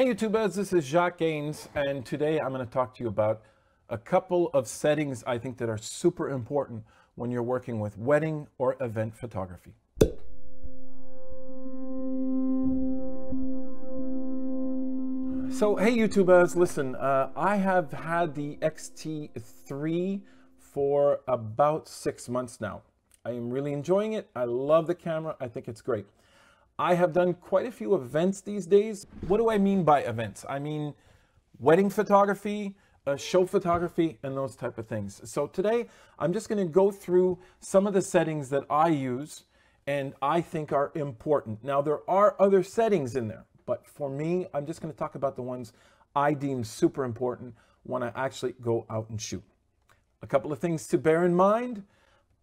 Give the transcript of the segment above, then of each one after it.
Hey YouTubers, this is Jacques Gaines, and today I'm going to talk to you about a couple of settings I think that are super important when you're working with wedding or event photography. So hey YouTubers, listen, I have had the X-T3 for about 6 months now. I am really enjoying it. I love the camera. I think it's great. I have done quite a few events these days. What do I mean by events? I mean wedding photography, show photography, and those type of things. So today, I'm just going to go through some of the settings that I use and I think are important. Now, there are other settings in there, but for me, I'm just going to talk about the ones I deem super important when I actually go out and shoot. A couple of things to bear in mind.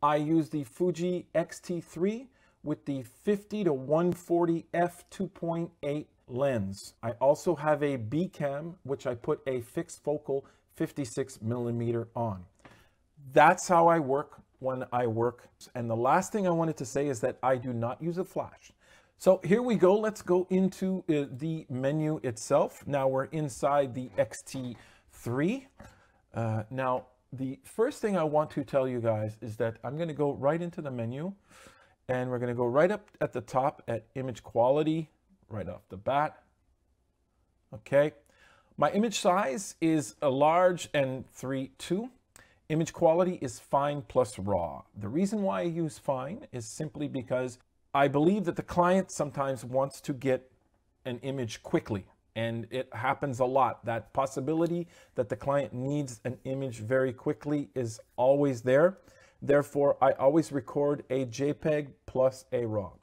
I use the Fuji X-T3 with the 50-140 f2.8 lens. I also have a B cam, which I put a fixed focal 56mm on. That's how I work when I work. And the last thing I wanted to say is that I do not use a flash. So here we go. Let's go into the menu itself. Now we're inside the X-T3. Now, the first thing I want to tell you guys is that I'm going to go right into the menu. And we're going to go right up at the top at image quality, right off the bat. Okay. My image size is a large and 3:2. Image quality is fine plus raw. The reason why I use fine is simply because I believe that the client sometimes wants to get an image quickly. And it happens a lot. That possibility that the client needs an image very quickly is always there. Therefore, I always record a JPEG plus a RAW.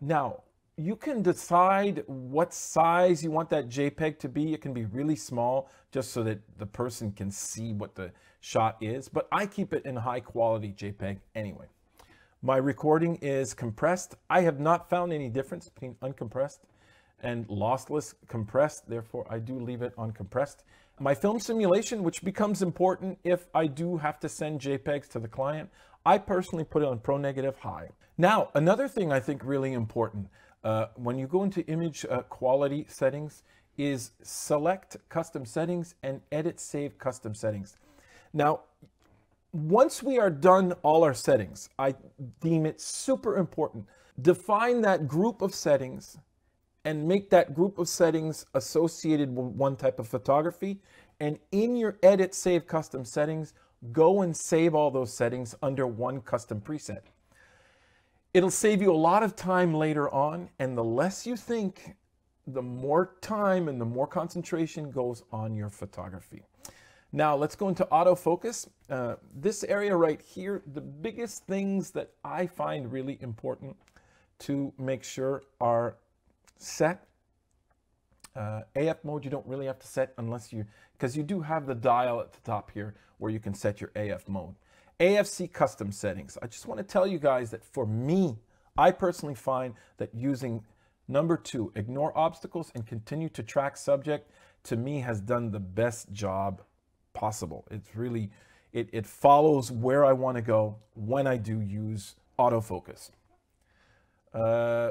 Now, you can decide what size you want that JPEG to be. It can be really small just so that the person can see what the shot is, but I keep it in high quality JPEG anyway. My recording is compressed. I have not found any difference between uncompressed and lossless compressed. Therefore, I do leave it uncompressed. My film simulation, which becomes important if I do have to send JPEGs to the client, I personally put it on Pro Negative High. Now, another thing I think really important when you go into image quality settings is select custom settings and edit save custom settings. Now, once we are done all our settings, I deem it super important. Define that group of settings and make that group of settings associated with one type of photography. And in your edit, save custom settings, go and save all those settings under one custom preset. It'll save you a lot of time later on. And the less you think, the more time and the more concentration goes on your photography. Now let's go into autofocus. This area right here, the biggest things that I find really important to make sure are set. AF mode you don't really have to set unless you, because you do have the dial at the top here where you can set your AF mode. AFC custom settings. I just want to tell you guys that for me, I personally find that using number 2, ignore obstacles and continue to track subject, to me has done the best job possible. It's really, it follows where I want to go when I do use autofocus.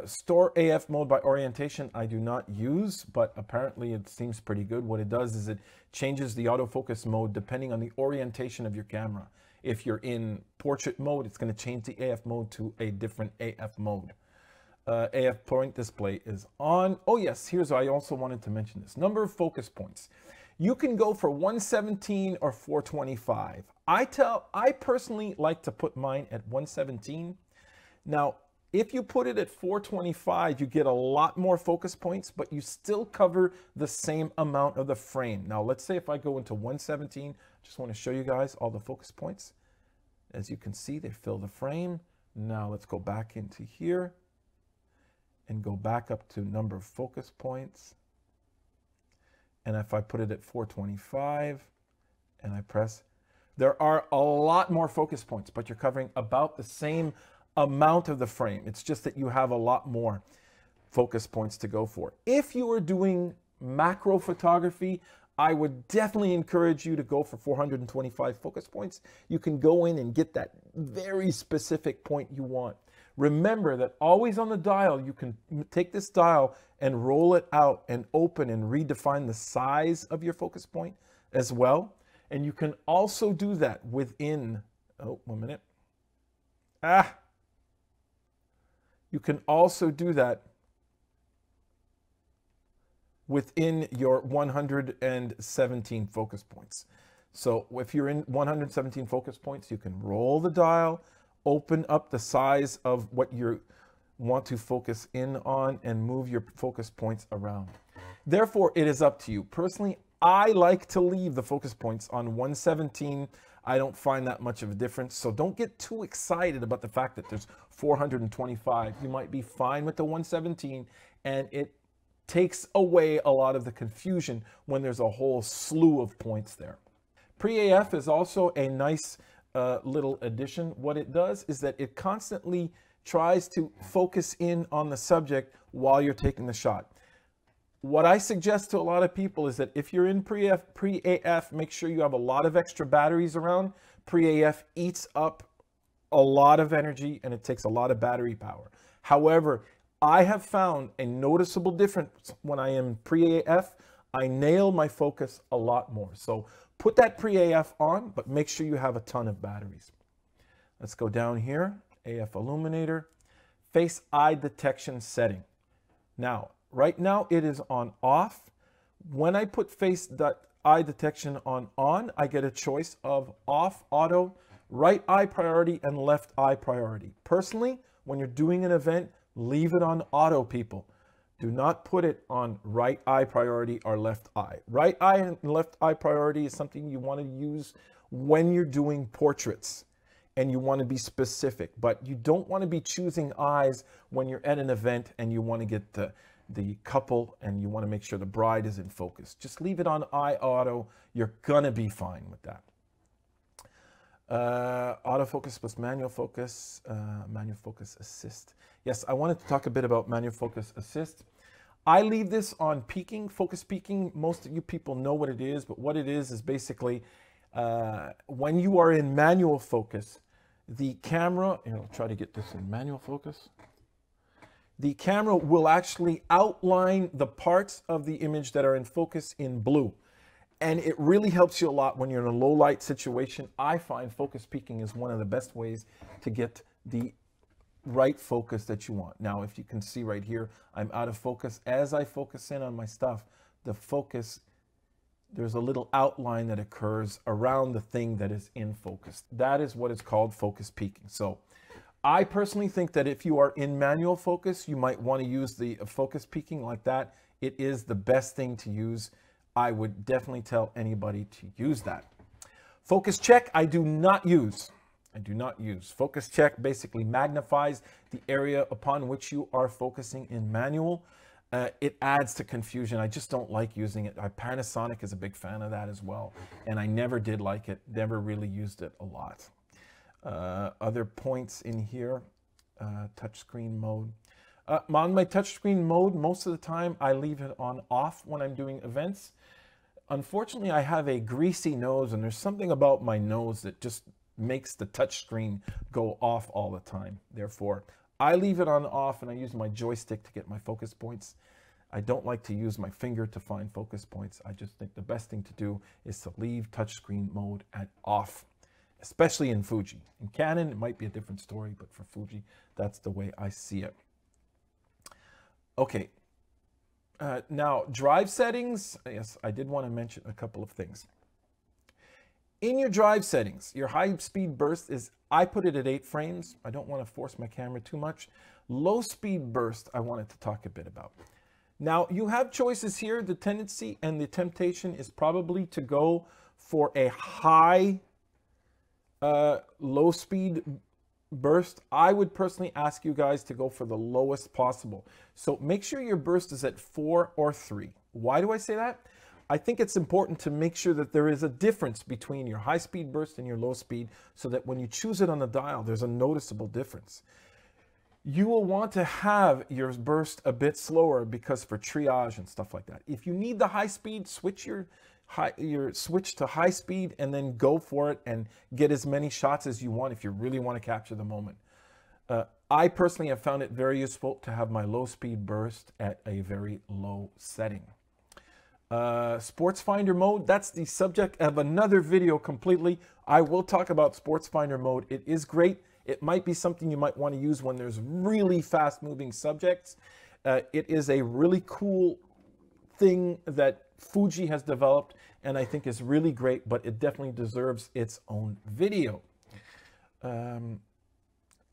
Store AF mode by orientation I do not use, but apparently it seems pretty good. What it does is it changes the autofocus mode depending on the orientation of your camera. If you're in portrait mode, it's going to change the AF mode to a different AF mode. AF point display is on. Oh yes, here's, I also wanted to mention this. Number of focus points. You can go for 117 or 425. I personally like to put mine at 117. Now, if you put it at 425, you get a lot more focus points, but you still cover the same amount of the frame. Now, let's say if I go into 117, just want to show you guys all the focus points. As you can see, they fill the frame. Now, let's go back into here and go back up to number of focus points. And if I put it at 425 and I press, there are a lot more focus points, but you're covering about the same amount of the frame. It's just that you have a lot more focus points to go for. If you are doing macro photography, I would definitely encourage you to go for 425 focus points. You can go in and get that very specific point you want. Remember that always on the dial, you can take this dial and roll it out and open and redefine the size of your focus point as well. And you can also do that within, oh, 1 minute. You can also do that within your 117 focus points. So if you're in 117 focus points, you can roll the dial, open up the size of what you want to focus in on, and move your focus points around. Therefore, it is up to you. Personally, I like to leave the focus points on 117. I don't find that much of a difference. So don't get too excited about the fact that there's 425. You might be fine with the 117, and it takes away a lot of the confusion when there's a whole slew of points there. Pre-AF is also a nice little addition. What it does is that it constantly tries to focus in on the subject while you're taking the shot. What I suggest to a lot of people is that if you're in pre-AF, make sure you have a lot of extra batteries around. Pre-AF eats up a lot of energy and it takes a lot of battery power. However, I have found a noticeable difference when I am pre-AF. I nail my focus a lot more. So put that pre-AF on, but make sure you have a ton of batteries. Let's go down here, AF illuminator, face eye detection setting. Now, right now it is on off. When I put face eye detection on, I get a choice of off auto, right eye priority, and left eye priority. Personally, when you're doing an event, leave it on auto, people. Do not put it on right eye priority or left eye. Right eye and left eye priority is something you want to use when you're doing portraits and you want to be specific, but you don't want to be choosing eyes when you're at an event and you want to get the couple and you want to make sure the bride is in focus. Just leave it on eye auto. You're gonna be fine with that. Autofocus plus manual focus assist. Yes, I wanted to talk a bit about manual focus assist. I leave this on peaking, focus peaking. Most of you people know what it is, but what it is basically when you are in manual focus, the camera, and I'll try to get this in manual focus, the camera will actually outline the parts of the image that are in focus in blue. And it really helps you a lot when you're in a low light situation. I find focus peaking is one of the best ways to get the right focus that you want. Now, if you can see right here, I'm out of focus. As I focus in on my stuff, the focus, there's a little outline that occurs around the thing that is in focus. That is what is called focus peaking. So I personally think that if you are in manual focus, you might want to use the focus peaking like that. It is the best thing to use. I would definitely tell anybody to use that. Focus check, I do not use. I do not use. Focus check basically magnifies the area upon which you are focusing in manual. It adds to confusion. I just don't like using it. Panasonic is a big fan of that as well. And I never did like it, never really used it a lot. Other points in here, touchscreen mode. On my touchscreen mode, most of the time I leave it on off when I'm doing events. Unfortunately, I have a greasy nose and there's something about my nose that just makes the touchscreen go off all the time. Therefore, I leave it on off and I use my joystick to get my focus points. I don't like to use my finger to find focus points. I just think the best thing to do is to leave touchscreen mode at off, especially in Fuji. In Canon, it might be a different story, but for Fuji, that's the way I see it. Okay, now drive settings. Yes, I did want to mention a couple of things. In your drive settings, your high speed burst is, I put it at 8 frames. I don't want to force my camera too much. Low speed burst, I wanted to talk a bit about. Now you have choices here. The tendency and the temptation is probably to go for a high low speed burst. I would personally ask you guys to go for the lowest possible. So make sure your burst is at 4 or 3. Why do I say that? I think it's important to make sure that there is a difference between your high speed burst and your low speed so that when you choose it on the dial, there's a noticeable difference. You will want to have your burst a bit slower because for triage and stuff like that. If you need the high speed, switch your switch to high speed and then go for it and get as many shots as you want if you really want to capture the moment. I personally have found it very useful to have my low speed burst at a very low setting. Sports Finder mode, that's the subject of another video completely. I will talk about Sports Finder mode. It is great. It might be something you might want to use when there's really fast moving subjects. It is a really cool thing that Fuji has developed and I think is really great, but it definitely deserves its own video.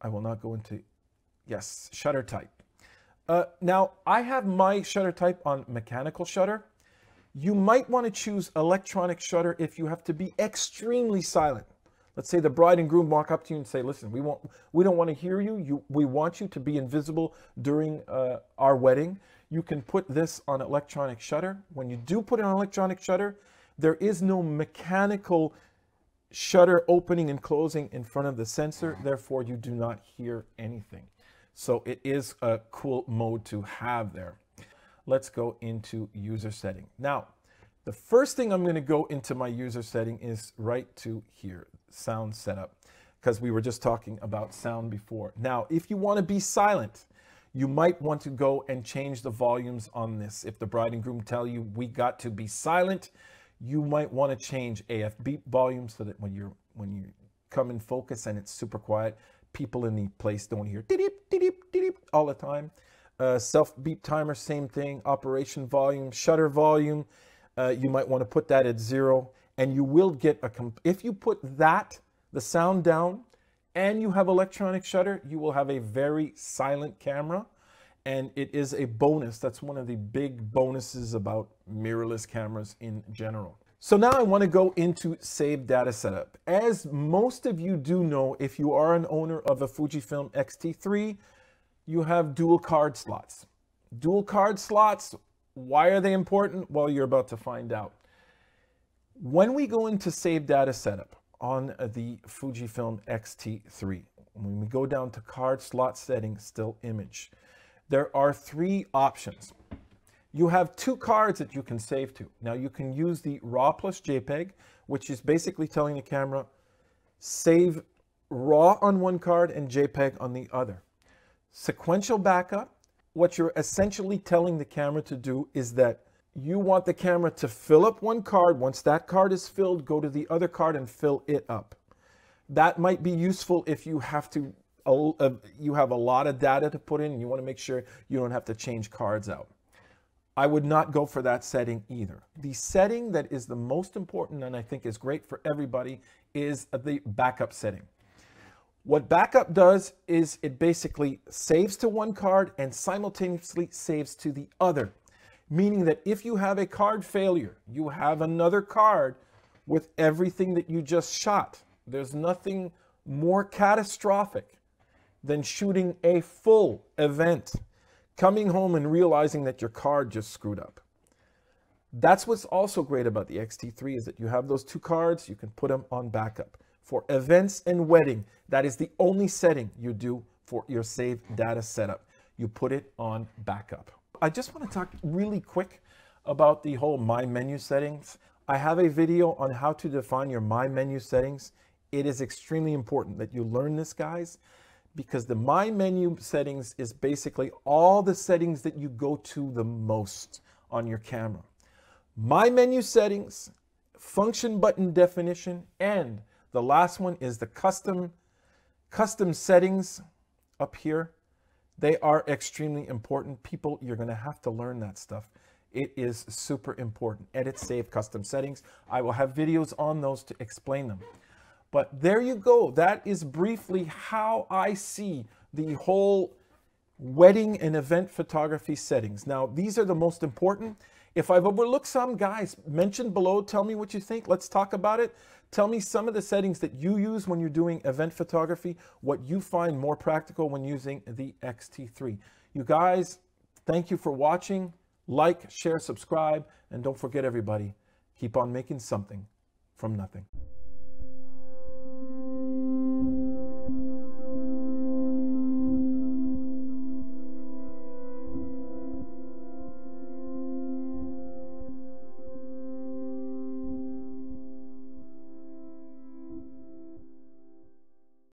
I will not go into, yes, shutter type. Now I have my shutter type on mechanical shutter. You might want to choose electronic shutter if you have to be extremely silent. Let's say the bride and groom walk up to you and say, listen, we don't want to hear you. We want you to be invisible during our wedding. You can put this on electronic shutter. When you do put it on electronic shutter, there is no mechanical shutter opening and closing in front of the sensor. Therefore, you do not hear anything. So it is a cool mode to have there. Let's go into user setting. Now, the first thing I'm going to go into my user setting is right to here, sound setup, because we were just talking about sound before. Now, if you want to be silent, you might want to go and change the volumes on this. If the bride and groom tell you we got to be silent, you might want to change AF beep volume so that when you come in focus and it's super quiet, people in the place don't hear de-deep, de-deep, de-deep all the time. Self beep timer, same thing. Operation volume, shutter volume. You might want to put that at 0, and you will get a if you put that, the sound down, and you have electronic shutter, you will have a very silent camera, and it is a bonus. That's one of the big bonuses about mirrorless cameras in general. So now I want to go into save data setup. As most of you do know, if you are an owner of a Fujifilm X-T3, you have dual card slots. Dual card slots, why are they important? Well, you're about to find out. When we go into save data setup on the Fujifilm X-T3, when we go down to card slot settings, still image, there are 3 options. You have 2 cards that you can save to. Now you can use the RAW plus JPEG, which is basically telling the camera, save RAW on one card and JPEG on the other. Sequential backup, what you're essentially telling the camera to do is that you want the camera to fill up one card. Once that card is filled, go to the other card and fill it up. That might be useful if you have to, you have a lot of data to put in and you want to make sure you don't have to change cards out. I would not go for that setting either. The setting that is the most important and I think is great for everybody is the backup setting. What backup does is it basically saves to one card and simultaneously saves to the other, meaning that if you have a card failure, you have another card with everything that you just shot. There's nothing more catastrophic than shooting a full event, coming home and realizing that your card just screwed up. That's what's also great about the X-T3 is that you have those 2 cards, you can put them on backup. For events and wedding, that is the only setting you do for your save data setup. You put it on backup. I just want to talk really quick about the whole My Menu settings. I have a video on how to define your My Menu settings. It is extremely important that you learn this, guys, because the My Menu settings is basically all the settings that you go to the most on your camera. My Menu settings, function button definition, and the last one is the custom settings up here. They are extremely important. People, you're going to have to learn that stuff. It is super important. Edit, save, custom settings. I will have videos on those to explain them. But there you go. That is briefly how I see the whole wedding and event photography settings. Now, these are the most important. If I've overlooked some, guys, mention below, tell me what you think. Let's talk about it. Tell me some of the settings that you use when you're doing event photography, what you find more practical when using the X-T3. You guys, thank you for watching. Like, share, subscribe, and don't forget everybody, keep on making something from nothing.